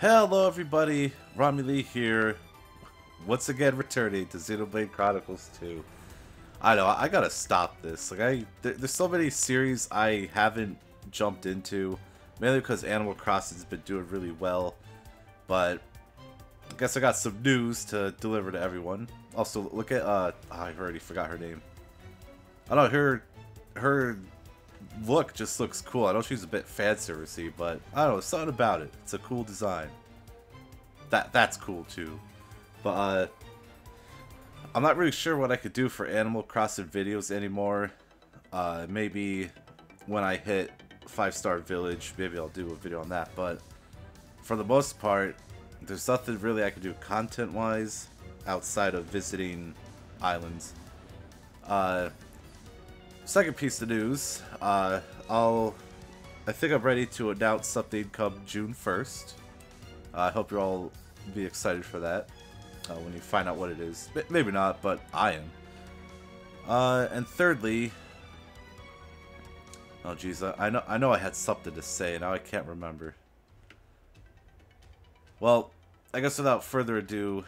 Hello everybody, Rommie Lee here, once again returning to Xenoblade Chronicles 2. I know, I gotta stop this. Like, there's so many series I haven't jumped into, mainly because Animal Crossing's been doing really well, but I guess I got some news to deliver to everyone. Also, look at, I already forgot her name. I know, her look just looks cool. I know she's a bit fanservice-y, but I don't know, something about it. It's a cool design. That's cool too. But I'm not really sure what I could do for Animal Crossing videos anymore. Maybe when I hit 5-star village, maybe I'll do a video on that, but for the most part, there's nothing really I can do content-wise outside of visiting islands. Second piece of news, I think I'm ready to announce something come June 1st. I hope you'll all be excited for that when you find out what it is. Maybe not, but I am. And thirdly, oh geez, I know I had something to say, now I can't remember. Well, I guess without further ado,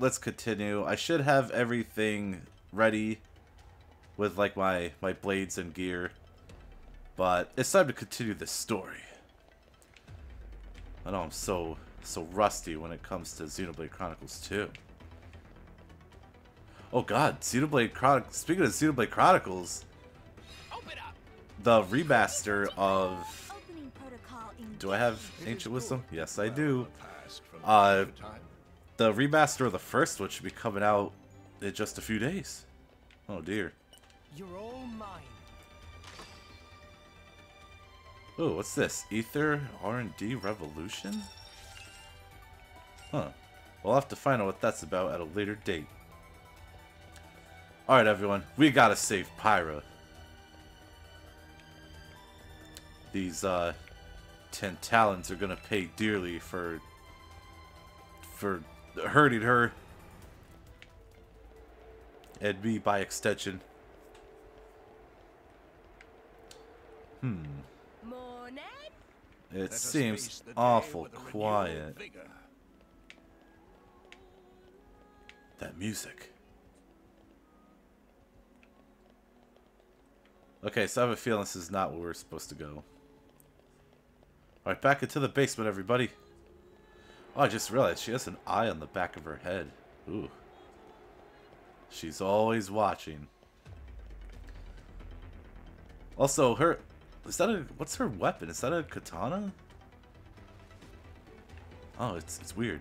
let's continue. I should have everything ready with like my blades and gear, but it's time to continue this story. I know I'm so rusty when it comes to Xenoblade Chronicles 2. Oh god, Xenoblade Chronicles, speaking of Xenoblade Chronicles, the remaster of, do I have Ancient Wisdom? Yes I do. The remaster of the first one should be coming out in just a few days. Oh dear. You're all mine. Oh, what's this? Aether R&D Revolution? Huh. We'll have to find out what that's about at a later date. Alright, everyone. We gotta save Pyra. These, Tentalons are gonna pay dearly for hurting her. And me, by extension. Hmm. It seems awful quiet. That music. Okay, so I have a feeling this is not where we're supposed to go. Alright, back into the basement, everybody. Oh, I just realized she has an eye on the back of her head. Ooh. She's always watching. Also, her... Is that a... What's her weapon? Is that a katana? Oh, it's weird.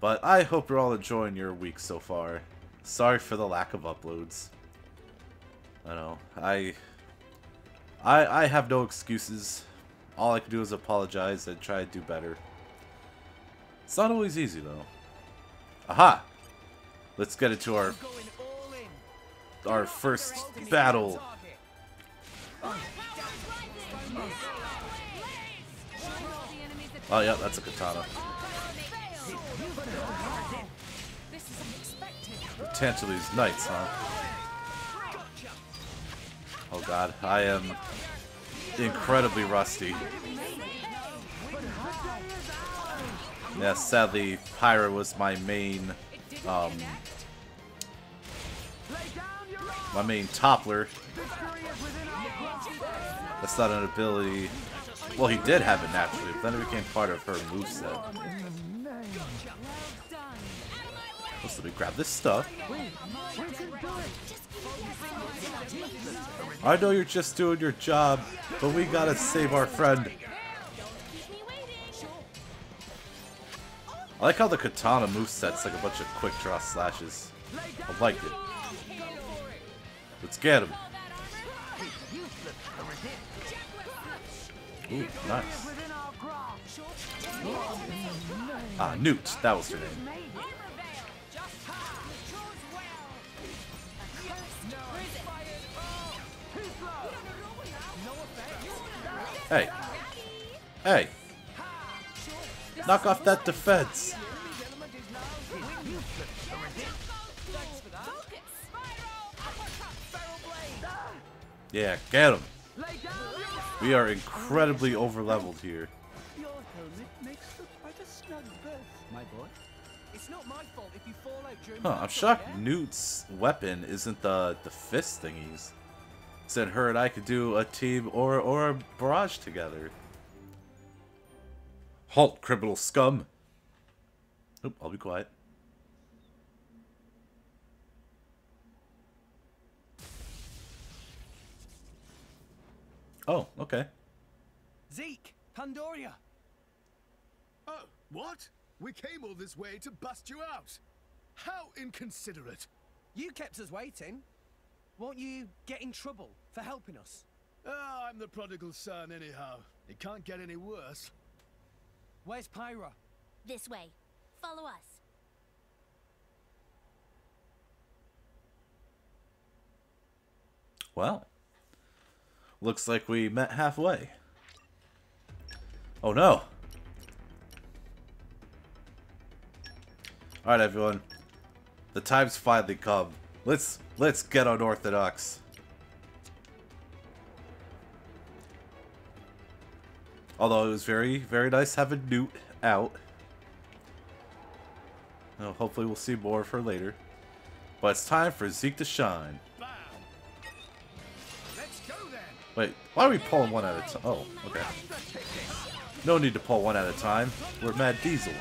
But I hope you're all enjoying your week so far. Sorry for the lack of uploads. I know. I have no excuses. All I can do is apologize and try to do better. It's not always easy, though. Aha! Let's get into our first battle. Oh yeah, that's a katana. Potentially these knights, huh? Oh god, I am incredibly rusty. Yeah, sadly, Pyra was my main toppler. That's not an ability. Well, he did have it naturally, but then it became part of her moveset. Let's let me grab this stuff. I know you're just doing your job, but we gotta save our friend. I like how the katana moveset's like a bunch of quick draw slashes. I like it. Let's get him. Ooh, nice. Ah, Newt. That was her name. Hey. Hey. Knock off that defense. Yeah, get him. We are incredibly over-leveled here. Your helmet makes for quite a snug berth, my boy. It's not my fault if you fall out during I'm shocked Newt's weapon isn't the fist thingies. Said her and I could do a team or a barrage together. Halt, criminal scum. Oop, I'll be quiet. Oh, okay. Zeke, Pandoria. Oh, what? We came all this way to bust you out. How inconsiderate. You kept us waiting. Won't you get in trouble for helping us? Oh, I'm the prodigal son anyhow. It can't get any worse. Where's Pyra? This way. Follow us. Well, looks like we met halfway. Oh no. Alright everyone. The time's finally come. Let's get unorthodox. Although it was very nice having Newt out. Well, hopefully we'll see more of her later. But it's time for Zeke to shine. Bow. Let's go then. Wait, why are we pulling one at a time? Oh, okay. No need to pull one at a time. We're Mad Diesel.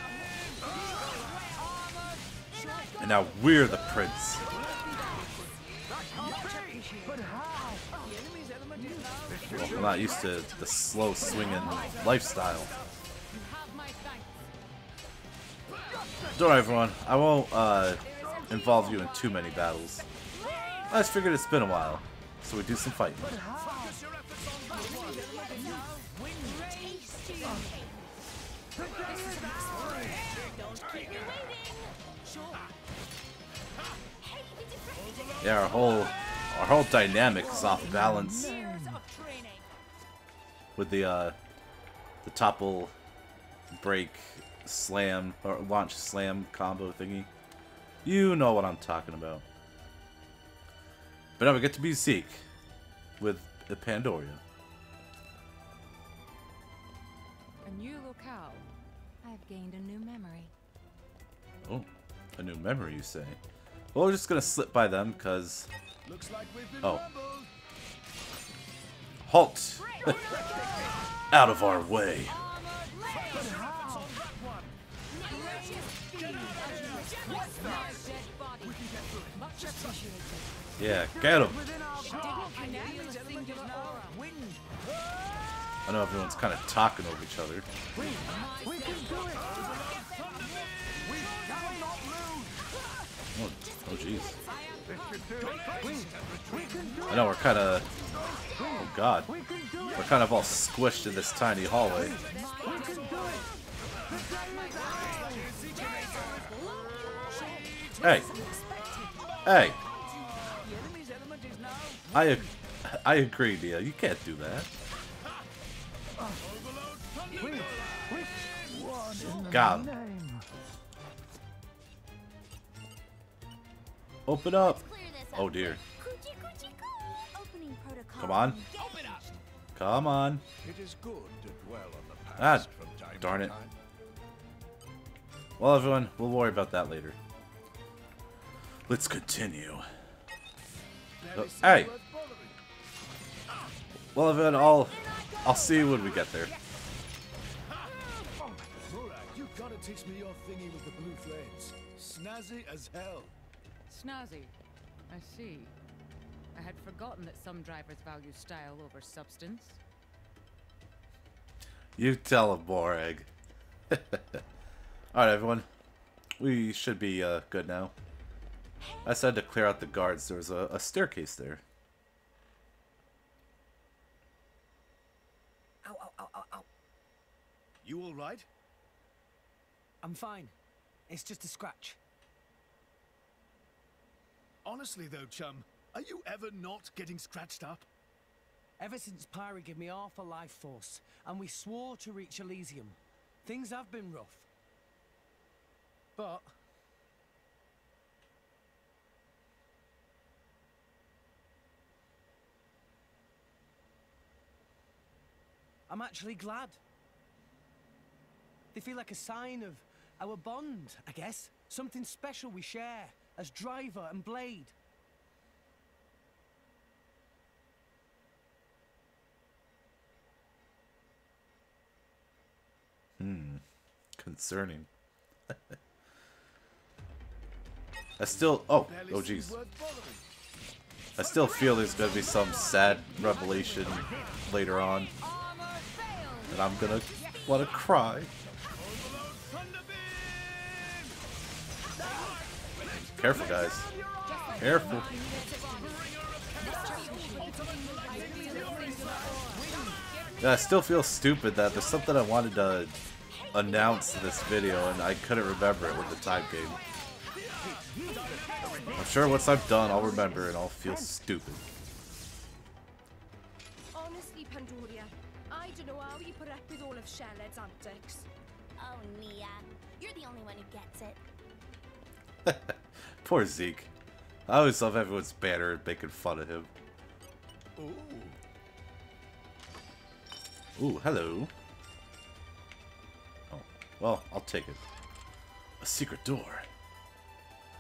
And now we're the prince. Well, I'm not used to the slow swinging lifestyle. Don't worry, everyone. I won't involve you in too many battles. I just figured it's been a while, so we do some fighting. Yeah, our whole dynamic is off balance with the topple break slam or launch slam combo thingy. You know what I'm talking about. But now we get to be Zeke with the Pandoria. A new locale. I've gained a new memory. Oh, a new memory, you say? Well, we're just gonna slip by them, cause looks like we've been halt! Out of our way! Yeah, get him! I know everyone's kind of talking over each other. Oh, jeez. Oh, I know we're kind of... Oh, God. We're kind of all squished in this tiny hallway. Hey! Hey! I agree, Nia. You can't do that. God. Open up! Oh dear. Come on. Come on. Ah, darn it. Well, everyone, we'll worry about that later. Let's continue. Oh, hey! Well, everyone, I'll see you when we get there. Morag, you gotta teach me your thingy with the blue flames. Snazzy as hell. Snazzy, I see. I had forgotten that some drivers value style over substance. You tell him, Morag. All right, everyone, we should be good now. I decided to clear out the guards. There was a staircase there. Ow, ow, ow, ow, ow! You all right? I'm fine. It's just a scratch. Honestly though, chum, are you ever not getting scratched up? Ever since Pyra gave me half a life force, and we swore to reach Elysium, things have been rough. But... I'm actually glad. They feel like a sign of our bond, I guess. Something special we share as Driver and Blade. Concerning. I still... Oh jeez. I still feel there's gonna be some sad revelation later on. And I'm gonna wanna cry. Careful, guys. Careful. Yeah, I still feel stupid that there's something I wanted to announce this video and I couldn't remember it with the time game. I'm sure once I'm done, I'll remember and I'll feel stupid. Honestly, Pandoria, I don't know how you put up with all of Sherlad's antics. Oh, Nia, you're the only one who gets it. Poor Zeke. I always love everyone's banter and making fun of him. Ooh. Ooh, hello. Oh, well, I'll take it. A secret door.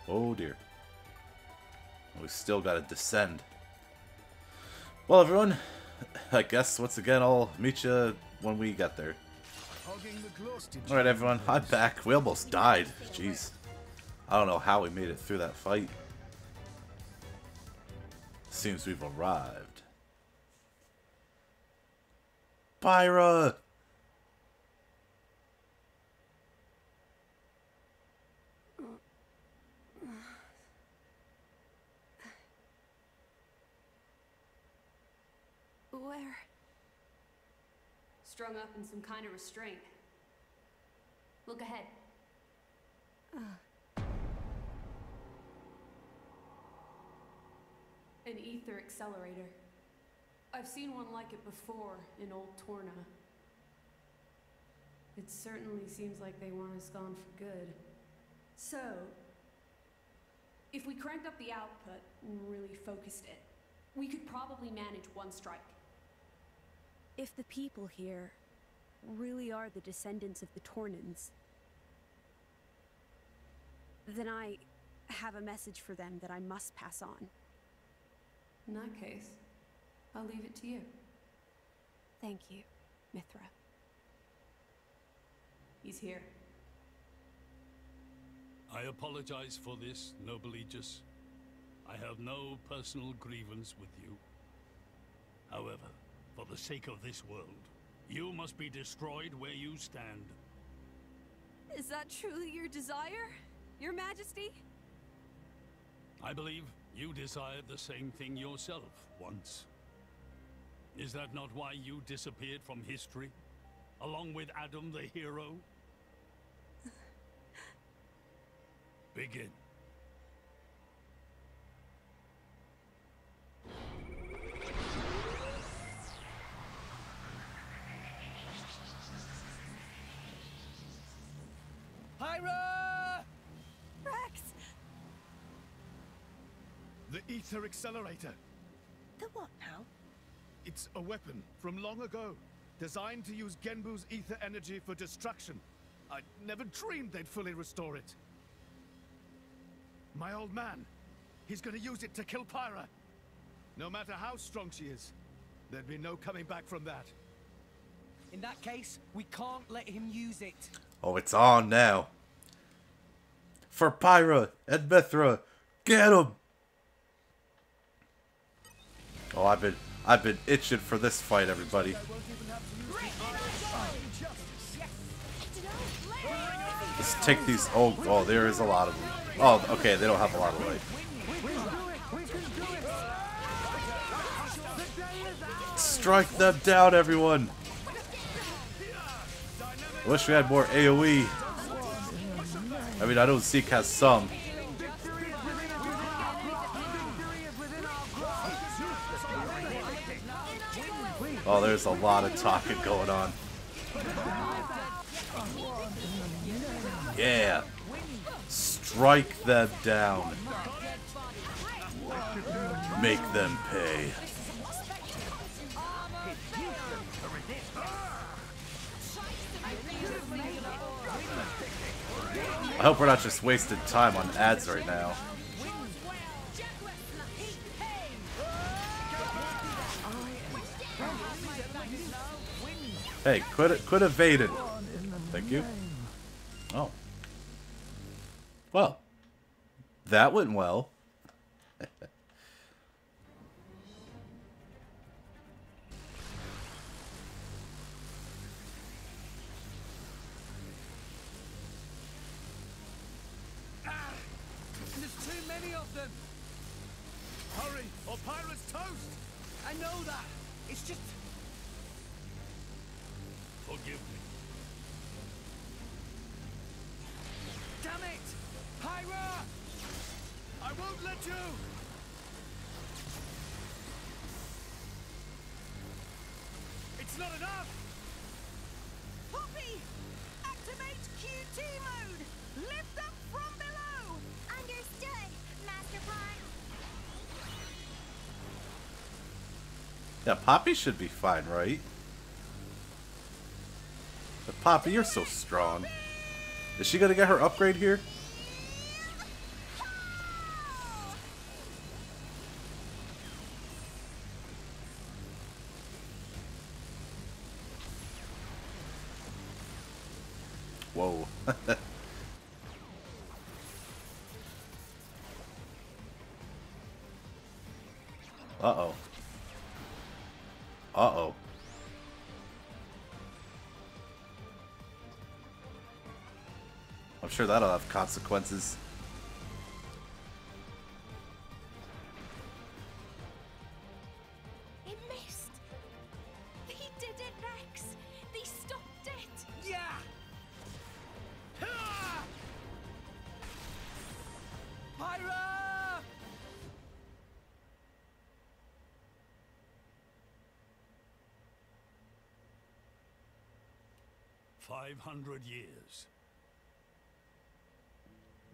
Oh dear. We still gotta descend. Well, everyone, I guess once again I'll meet you when we get there. Alright, everyone, I'm back. We almost died. Jeez. I don't know how we made it through that fight. Seems we've arrived. Pyra! Where? Strung up in some kind of restraint. Look ahead. An ether accelerator. I've seen one like it before in old Torna. It certainly seems like they want us gone for good. So, if we cranked up the output and really focused it, we could probably manage one strike. If the people here really are the descendants of the Tornans, then I have a message for them that I must pass on. In that case, I'll leave it to you. Thank you, Mythra. He's here. I apologize for this, noble Aegis. I have no personal grievance with you. However, for the sake of this world, you must be destroyed where you stand. Is that truly your desire, Your Majesty? I believe you desired the same thing yourself once. Is that not why you disappeared from history, along with Adam the hero? Begin. Pyra! Rex! The ether accelerator. The what now? It's a weapon from long ago, designed to use Genbu's ether energy for destruction. I never dreamed they'd fully restore it. My old man, he's gonna use it to kill Pyra. No matter how strong she is, there'd be no coming back from that. In that case, we can't let him use it. Oh, it's on now. For Pyra and Mythra, get him! Oh, I've been itching for this fight, everybody. Let's take these. Oh, there is a lot of them. Oh, okay, they don't have a lot of life. Strike them down, everyone. I wish we had more AoE. I mean, I know Zeke has some. Oh, there's a lot of talking going on. Yeah. Strike them down. Make them pay. I hope we're not just wasting time on ads right now. Hey, could evade it. Thank you. Oh. Well. That went well. Yeah, Poppy should be fine, right? But Poppy, you're so strong. Is she gonna get her upgrade here? Whoa. Uh-oh. Uh-oh. I'm sure that'll have consequences. It missed. They did it, Rex. They stopped it. Yeah. Ha! Pyra!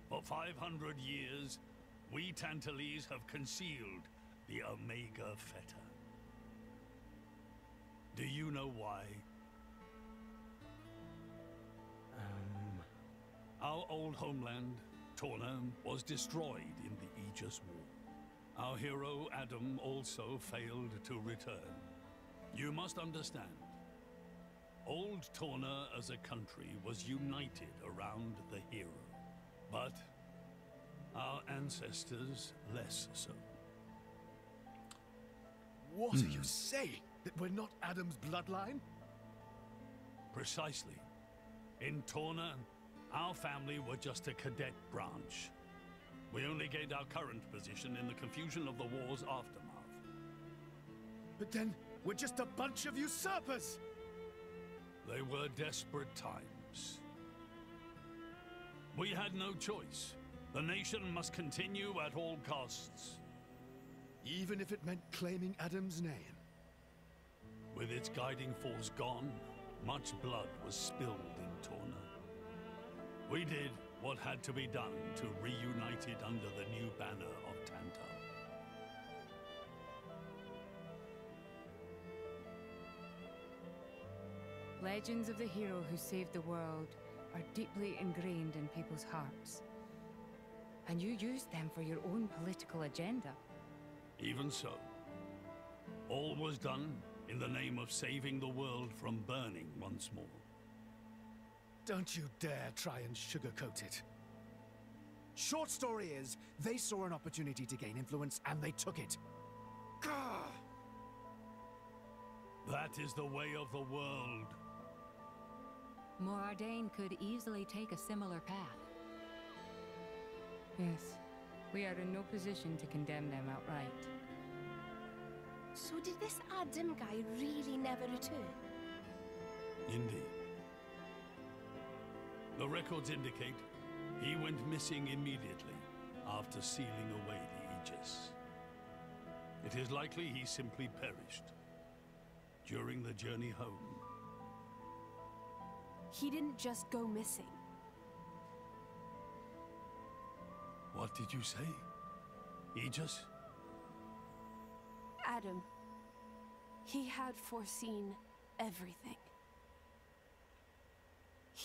For 500 years, we Tantalese have concealed the Omega Fetter. Do you know why? Our old homeland, Torna, was destroyed in the Aegis War. Our hero, Adam, also failed to return. You must understand. Old Torna as a country was united around the hero, but our ancestors less so. What are you saying? That we're not Adam's bloodline? Precisely. In Torna, our family were just a cadet branch. We only gained our current position in the confusion of the war's aftermath. But then, we're just a bunch of usurpers! They were desperate times. We had no choice. The nation must continue at all costs. Even if it meant claiming Adam's name. With its guiding force gone, much blood was spilled in Torna. We did what had to be done to reunite it under the new banner of Tantal. Legends of the hero who saved the world are deeply ingrained in people's hearts. And you used them for your own political agenda. Even so, all was done in the name of saving the world from burning once more. Don't you dare try and sugarcoat it. Short story is, they saw an opportunity to gain influence and they took it. Gah! That is the way of the world. Morag could easily take a similar path. Yes, we are in no position to condemn them outright. So did this Adam guy really never return? Indeed. The records indicate he went missing immediately after sealing away the Aegis. It is likely he simply perished during the journey home. He didn't just go missing. What did you say? Aegis? Adam. He had foreseen everything.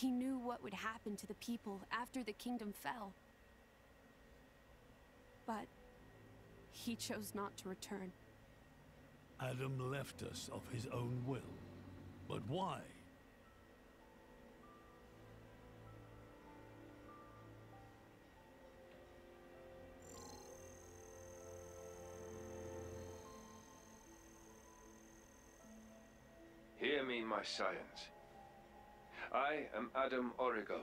He knew what would happen to the people after the kingdom fell. But he chose not to return. Adam left us of his own will. But why? Hear me, my scions. I am Adam Origo.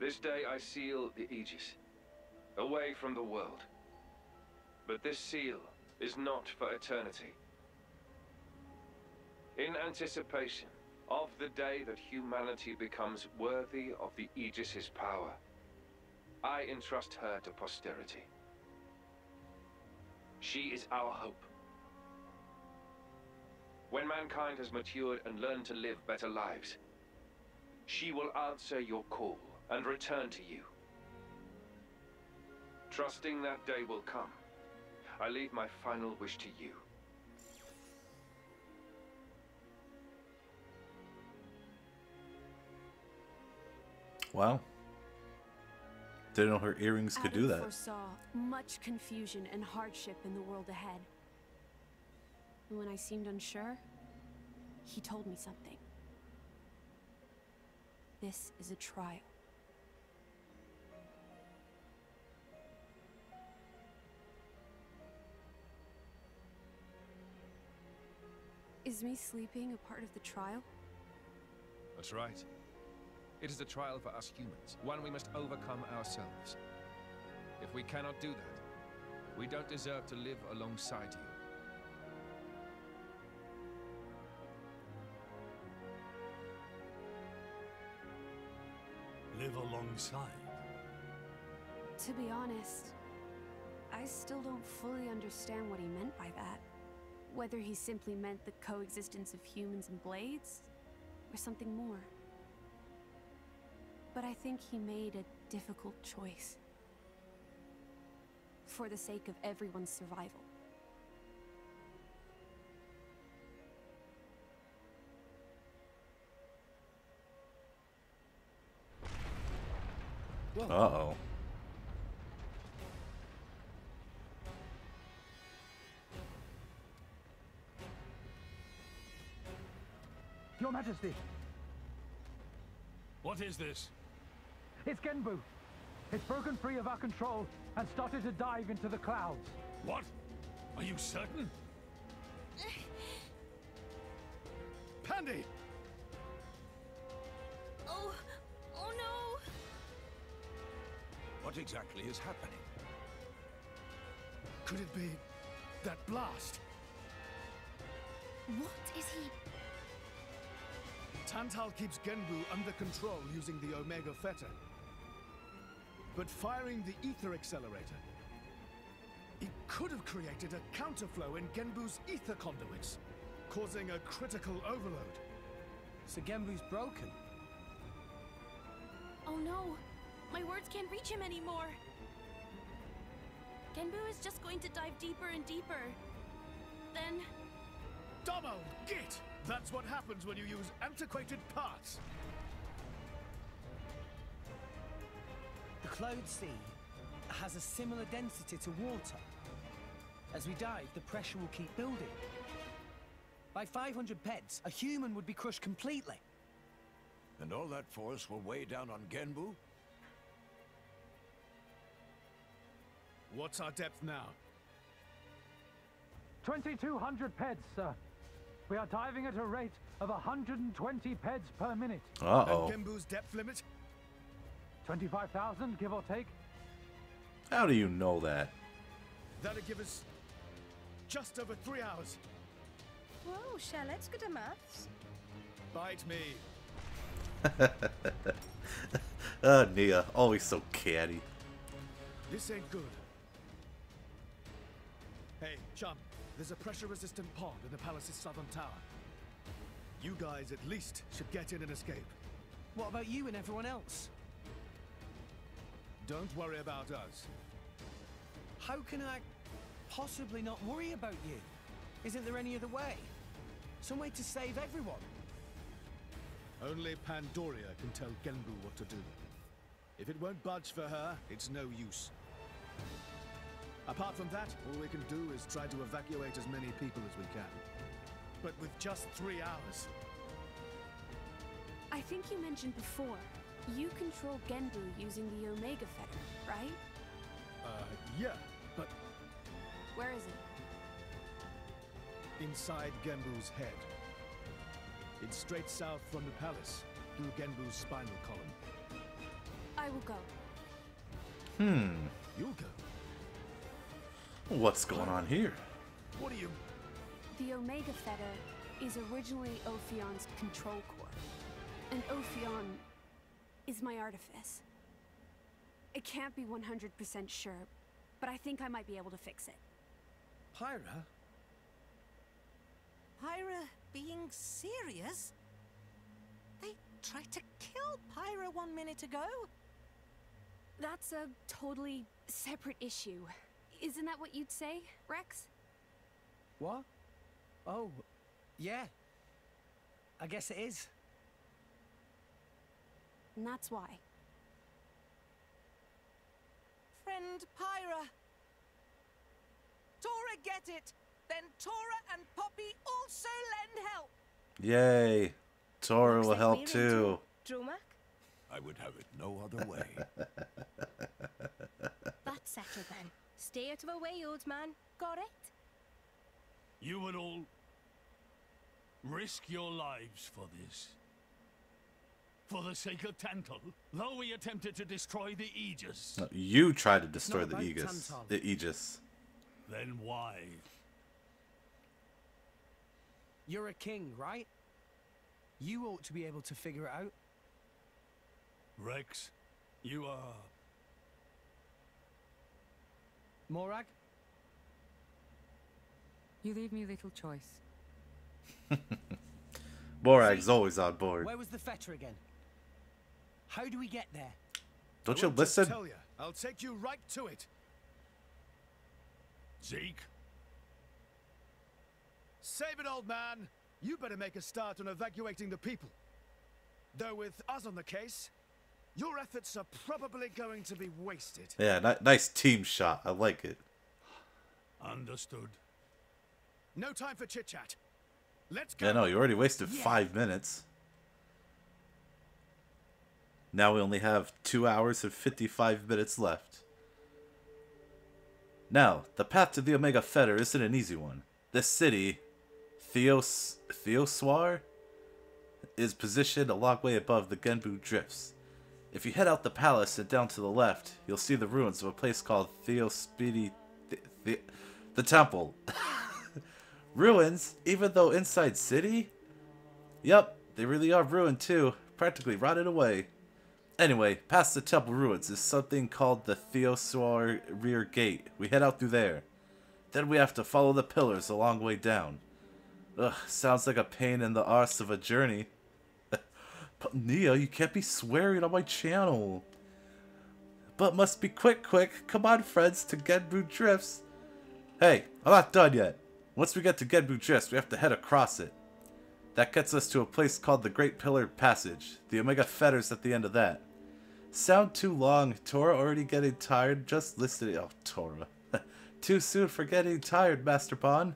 This day I seal the Aegis, away from the world. But this seal is not for eternity. In anticipation of the day that humanity becomes worthy of the Aegis's power, I entrust her to posterity. She is our hope. When mankind has matured and learned to live better lives, she will answer your call and return to you. Trusting that day will come, I leave my final wish to you. Wow. Didn't know her earrings could do that. Adam foresaw much confusion and hardship in the world ahead. And when I seemed unsure, he told me something. This is a trial. Is me sleeping a part of the trial? That's right. It is a trial for us humans, one we must overcome ourselves. If we cannot do that, we don't deserve to live alongside you. Live alongside? To be honest, I still don't fully understand what he meant by that. Whether he simply meant the coexistence of humans and blades, or something more. But I think he made a difficult choice. For the sake of everyone's survival. Uh-oh. Your Majesty. What is this? It's Genbu. It's broken free of our control and started to dive into the clouds. What? Are you certain? Pandy! Oh no! What exactly is happening? Could it be that blast? What is he? Tantal keeps Genbu under control using the Omega Fetter, but firing the Aether Accelerator. It could have created a counterflow in Genbu's Aether conduits, causing a critical overload. So Genbu's broken? Oh no! My words can't reach him anymore! Genbu is just going to dive deeper and deeper. Then... Dumb old git! That's what happens when you use antiquated parts. The Cloud Sea has a similar density to water. As we dive, the pressure will keep building. By 500 peds, a human would be crushed completely. And all that force will weigh down on Genbu? What's our depth now? 2,200 peds, sir. We are diving at a rate of 120 peds per minute. Uh-oh. And Genbu's depth limit? 25,000, give or take. How do you know that? That'll give us just over 3 hours. Whoa, Charlotte's good at maths. Bite me. Nia, always so catty. This ain't good. Hey, chum. There's a pressure-resistant pond in the palace's southern tower. You guys at least should get in and escape. What about you and everyone else? Don't worry about us. How can I possibly not worry about you? Isn't there any other way? Some way to save everyone? Only Pandoria can tell Genbu what to do. If it won't budge for her, it's no use. Apart from that, all we can do is try to evacuate as many people as we can. But with just 3 hours... I think you mentioned before, you control Genbu using the Omega Fetter, right? Yeah, but... Where is it? Inside Genbu's head. It's straight south from the palace, through Genbu's spinal column. I will go. You'll go. What's going on here? What are you... The Omega Fetter is originally Ophion's control core. And Ophion is my artifice. It can't be 100% sure, but I think I might be able to fix it. Pyra? Pyra being serious? They tried to kill Pyra 1 minute ago? That's a totally separate issue. Isn't that what you'd say, Rex? What? Oh, yeah. I guess it is. And that's why. Friend Pyra. Tora get it. Then Tora and Poppi also lend help. Yay. Tora will help too. Drumak? I would have it no other way. That's settled then. Stay out of our way, old man. Got it? You would all risk your lives for this. For the sake of Tantal, though we attempted to destroy the Aegis. No, you tried to destroy the Aegis. Tantal. The Aegis. Then why? You're a king, right? You ought to be able to figure it out. Rex, you are... Morag? You leave me little choice. Morag's always on board. Where was the Fetter again? How do we get there? Don't you listen? Tell you, I'll take you right to it. Zeke? Save it, old man. You better make a start on evacuating the people. Though with us on the case, your efforts are probably going to be wasted. Yeah, nice team shot. I like it. Understood. No time for chit-chat. Let's go. Yeah, no, you already wasted 5 minutes. Now we only have 2 hours and 55 minutes left. Now, the path to the Omega Fetter isn't an easy one. This city, Theosoir, is positioned a long way above the Genbu Drifts. If you head out the palace and down to the left, you'll see the ruins of a place called Theospidi, the temple. Ruins? Even though inside city? Yep, they really are ruined too. Practically rotted away. Anyway, past the temple ruins is something called the Theosoir rear gate. We head out through there. Then we have to follow the pillars a long way down. Ugh, sounds like a pain in the arse of a journey. But Nia, you can't be swearing on my channel. But must be quick. Come on, friends, to Genbu Drifts. Hey, I'm not done yet. Once we get to Genbu Drifts, we have to head across it. That gets us to a place called the Great Pillar Passage. The Omega Fetter's at the end of that. Sound too long. Tora already getting tired just listening. Oh, Tora. Too soon for getting tired, Master Bond.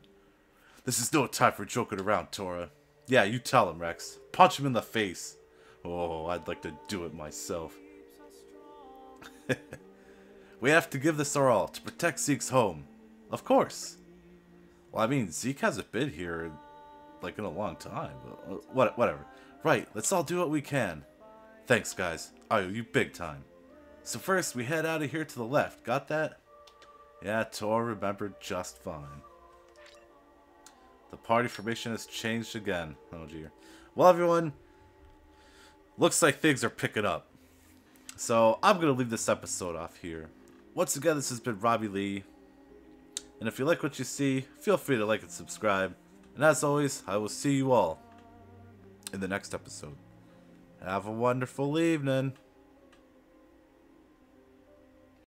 This is no time for joking around, Tora. Yeah, you tell him, Rex. Punch him in the face. Oh, I'd like to do it myself. We have to give this our all to protect Zeke's home. Of course. Well, I mean, Zeke hasn't been here, like, in a long time. Whatever. Right, let's all do what we can. Thanks, guys. I owe you big time. So first, we head out of here to the left. Got that? Yeah, Tor remembered just fine. The party formation has changed again. Oh, dear. Well, everyone, looks like things are picking up. So I'm going to leave this episode off here. Once again, this has been Rommie Lee. And if you like what you see, feel free to like and subscribe. And as always, I will see you all in the next episode. Have a wonderful evening.